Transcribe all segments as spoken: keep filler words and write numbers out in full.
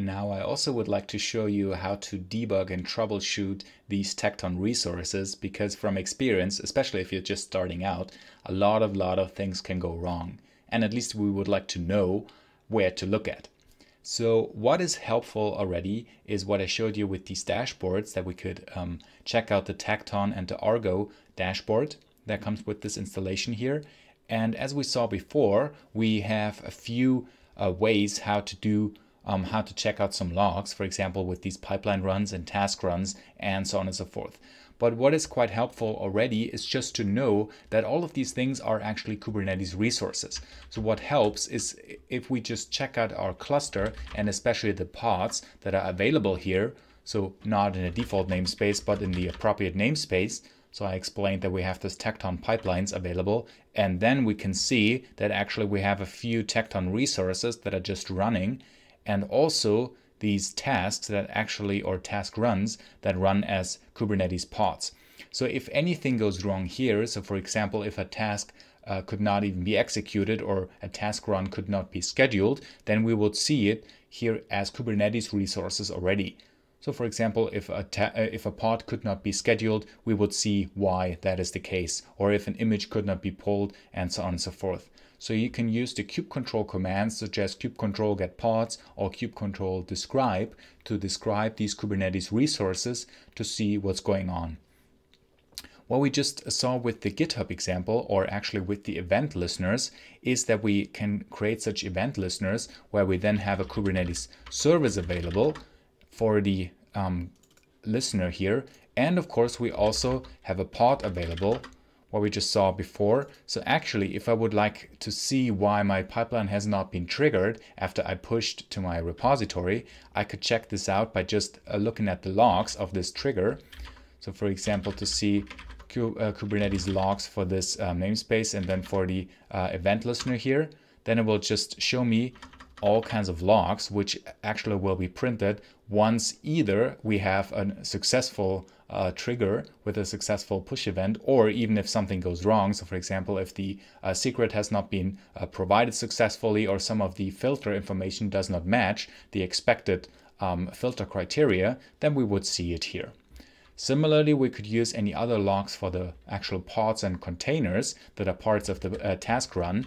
Now I also would like to show you how to debug and troubleshoot these Tekton resources, because from experience, especially if you're just starting out, a lot of lot of things can go wrong. And at least we would like to know where to look at. So what is helpful already is what I showed you with these dashboards, that we could um, check out the Tekton and the Argo dashboard that comes with this installation here. And as we saw before, we have a few uh, ways how to do um, how to check out some logs, for example, with these pipeline runs and task runs and so on and so forth. But what is quite helpful already is just to know that all of these things are actually Kubernetes resources. So what helps is if we just check out our cluster and especially the pods that are available here. So not in a default namespace, but in the appropriate namespace. So I explained that we have this Tekton pipelines available, and then we can see that actually we have a few Tekton resources that are just running, and also these tasks that actually, or task runs that run as Kubernetes pods. So if anything goes wrong here, so for example, if a task uh, could not even be executed or a task run could not be scheduled, then we would see it here as Kubernetes resources already. So for example, if a, ta if a pod could not be scheduled, we would see why that is the case, or if an image could not be pulled, and so on and so forth. So you can use the kubectl commands such as kubectl get pods or kubectl describe to describe these Kubernetes resources to see what's going on. What we just saw with the GitHub example, or actually with the event listeners, is that we can create such event listeners where we then have a Kubernetes service available for the um, listener here. And of course, we also have a pod available, what we just saw before. So actually, if I would like to see why my pipeline has not been triggered after I pushed to my repository, I could check this out by just uh, looking at the logs of this trigger. So for example, to see Q, uh, Kubernetes logs for this um, namespace and then for the uh, event listener here, then it will just show me all kinds of logs, which actually will be printed once either we have a successful uh, trigger with a successful push event, or even if something goes wrong. So for example, if the uh, secret has not been uh, provided successfully, or some of the filter information does not match the expected um, filter criteria, then we would see it here. Similarly, we could use any other logs for the actual pods and containers that are parts of the uh, task run.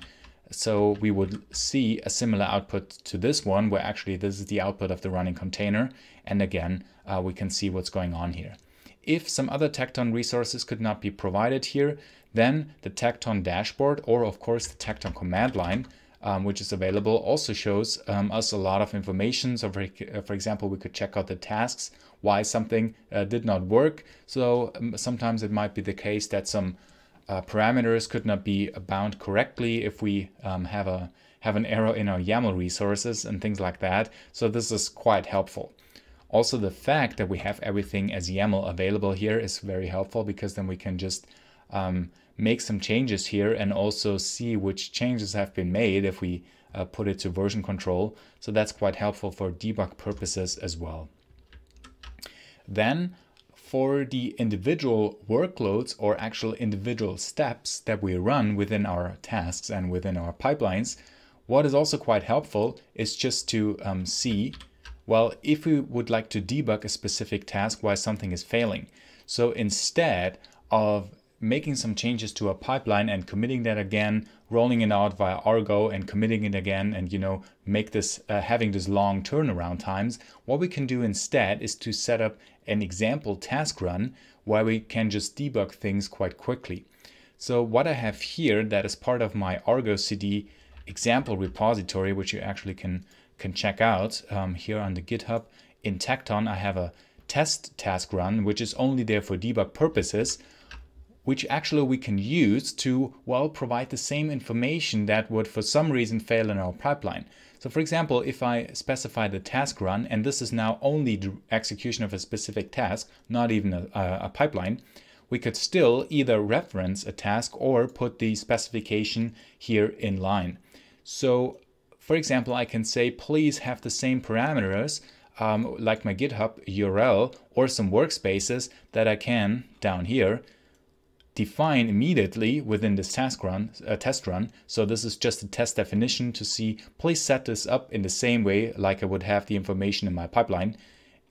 So we would see a similar output to this one, where actually this is the output of the running container. And again, uh, we can see what's going on here. If some other Tekton resources could not be provided here, then the Tekton dashboard, or of course the Tekton command line, um, which is available, also shows um, us a lot of information. So for, for example, we could check out the tasks, why something uh, did not work. So um, sometimes it might be the case that some Uh, parameters could not be bound correctly if we um, have a have an error in our YAML resources and things like that. So this is quite helpful. Also, the fact that we have everything as YAML available here is very helpful, because then we can just um, make some changes here and also see which changes have been made if we uh, put it to version control. So that's quite helpful for debug purposes as well. Then, for the individual workloads or actual individual steps that we run within our tasks and within our pipelines, what is also quite helpful is just to um, see, well, if we would like to debug a specific task, why something is failing. So instead of making some changes to a pipeline and committing that again, rolling it out via Argo and committing it again, and you know, make this uh, having this long turnaround times, what we can do instead is to set up an example task run where we can just debug things quite quickly. So what I have here that is part of my Argo C D example repository, which you actually can can check out um, here on the GitHub in Tekton, I have a test task run which is only there for debug purposes, which actually we can use to, well, provide the same information that would for some reason fail in our pipeline. So for example, if I specify the task run, and this is now only the execution of a specific task, not even a, a pipeline, we could still either reference a task or put the specification here in line. So for example, I can say, please have the same parameters um, like my GitHub U R L or some workspaces that I can down here define immediately within this task run, uh, test run. So this is just a test definition to see, please set this up in the same way like I would have the information in my pipeline,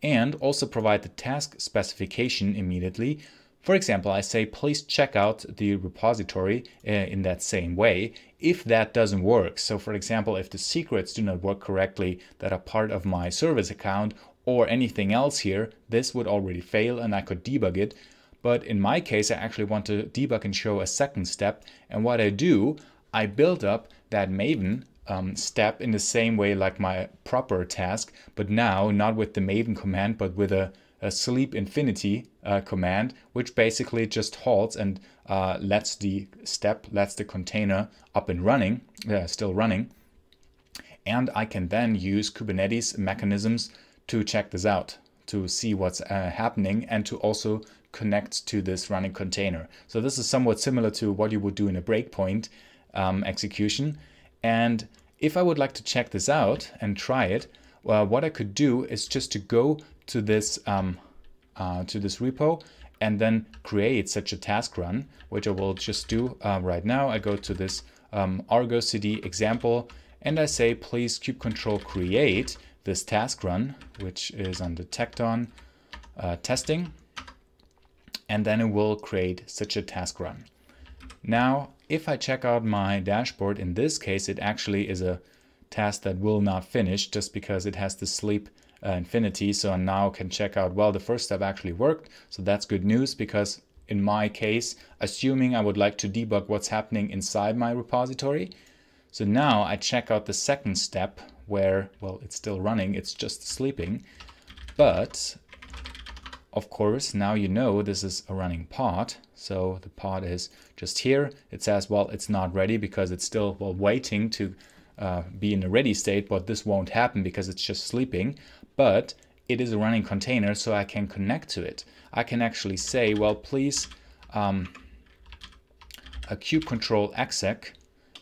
and also provide the task specification immediately. For example, I say, please check out the repository uh, in that same way if that doesn't work. So for example, if the secrets do not work correctly that are part of my service account or anything else here, this would already fail and I could debug it. But in my case, I actually want to debug and show a second step. And what I do, I build up that Maven um, step in the same way like my proper task, but now not with the Maven command, but with a a sleep infinity uh, command, which basically just halts and uh, lets the step, lets the container up and running, uh, still running. And I can then use Kubernetes mechanisms to check this out, to see what's uh, happening, and to also connect to this running container. So this is somewhat similar to what you would do in a breakpoint um, execution. And if I would like to check this out and try it, well, what I could do is just to go to this um, uh, to this repo and then create such a task run, which I will just do uh, right now. I go to this um, Argo C D example and I say, please kubectl create this task run, which is under Tekton uh, testing, and then it will create such a task run. Now, if I check out my dashboard, in this case, it actually is a task that will not finish just because it has the sleep uh, infinity. So I now can check out, well, the first step actually worked. So that's good news, because in my case, assuming I would like to debug what's happening inside my repository. So now I check out the second step where, well, it's still running, it's just sleeping. But of course, now you know this is a running pod. So the pod is just here. It says, well, it's not ready because it's still, well, waiting to Uh, be in a ready state, but this won't happen because it's just sleeping. But it is a running container, so I can connect to it. I can actually say, well, please um, a kubectl exec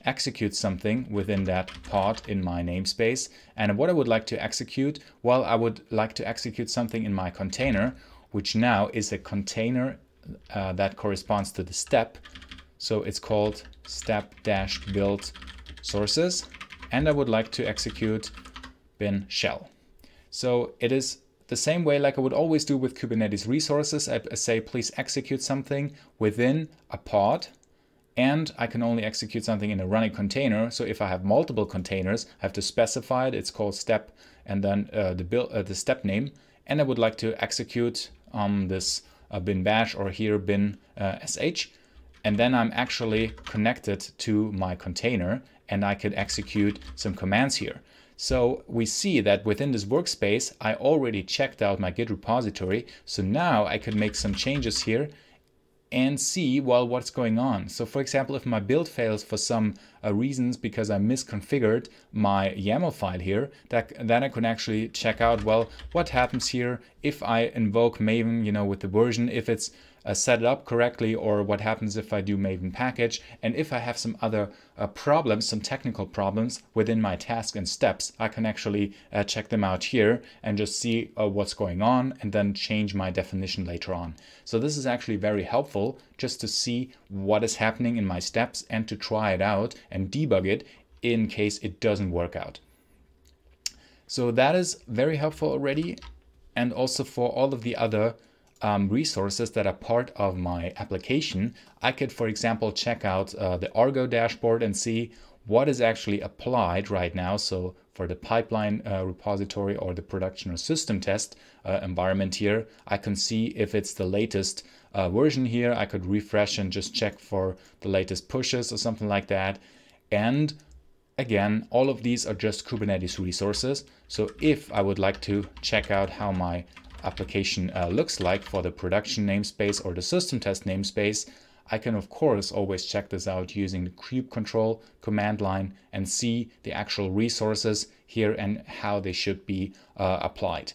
execute something within that pod in my namespace. And what I would like to execute, well, I would like to execute something in my container, which now is a container uh, that corresponds to the step. So it's called step-build sources. And I would like to execute bin shell. So it is the same way like I would always do with Kubernetes resources. I say, please execute something within a pod, and I can only execute something in a running container. So if I have multiple containers, I have to specify it. It's called step and then uh, the, build, uh, the step name. And I would like to execute um, this uh, bin bash, or here bin uh, sh. And then I'm actually connected to my container, and I could execute some commands here. So we see that within this workspace, I already checked out my Git repository. So now I could make some changes here and see, well, what's going on. So for example, if my build fails for some uh, reasons because I misconfigured my YAML file here, that then I can actually check out, well, what happens here if I invoke Maven, you know, with the version, if it's Uh, set it up correctly, or what happens if I do Maven package, and if I have some other uh, problems, some technical problems within my task and steps, I can actually uh, check them out here and just see uh, what's going on, and then change my definition later on. So this is actually very helpful, just to see what is happening in my steps and to try it out and debug it in case it doesn't work out. So that is very helpful already, and also for all of the other Um, resources that are part of my application. I could, for example, check out uh, the Argo dashboard and see what is actually applied right now. So for the pipeline uh, repository or the production or system test uh, environment here, I can see if it's the latest uh, version here. I could refresh and just check for the latest pushes or something like that. And again, all of these are just Kubernetes resources. So if I would like to check out how my application uh, looks like for the production namespace or the system test namespace, I can of course always check this out using the kubectl command line and see the actual resources here and how they should be uh, applied.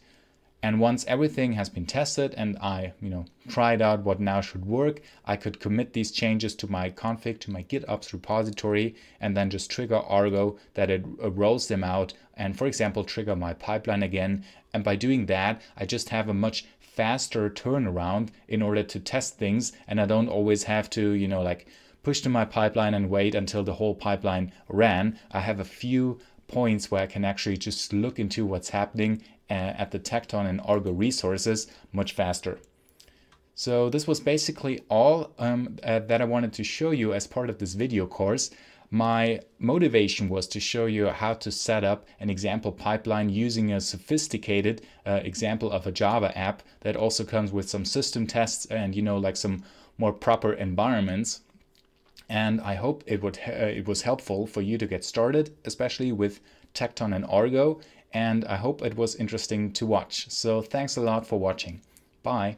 And once everything has been tested and I, you know, tried out what now should work, I could commit these changes to my config, to my GitOps repository, and then just trigger Argo that it rolls them out and, for example, trigger my pipeline again. And by doing that, I just have a much faster turnaround in order to test things. And I don't always have to, you know, like push to my pipeline and wait until the whole pipeline ran. I have a few points where I can actually just look into what's happening at the Tekton and Argo resources much faster. So this was basically all um, uh, that I wanted to show you as part of this video course. My motivation was to show you how to set up an example pipeline using a sophisticated uh, example of a Java app that also comes with some system tests and, you know, like some more proper environments. And I hope it would uh, it was helpful for you to get started, especially with Tekton and Argo. And I hope it was interesting to watch. So thanks a lot for watching. Bye.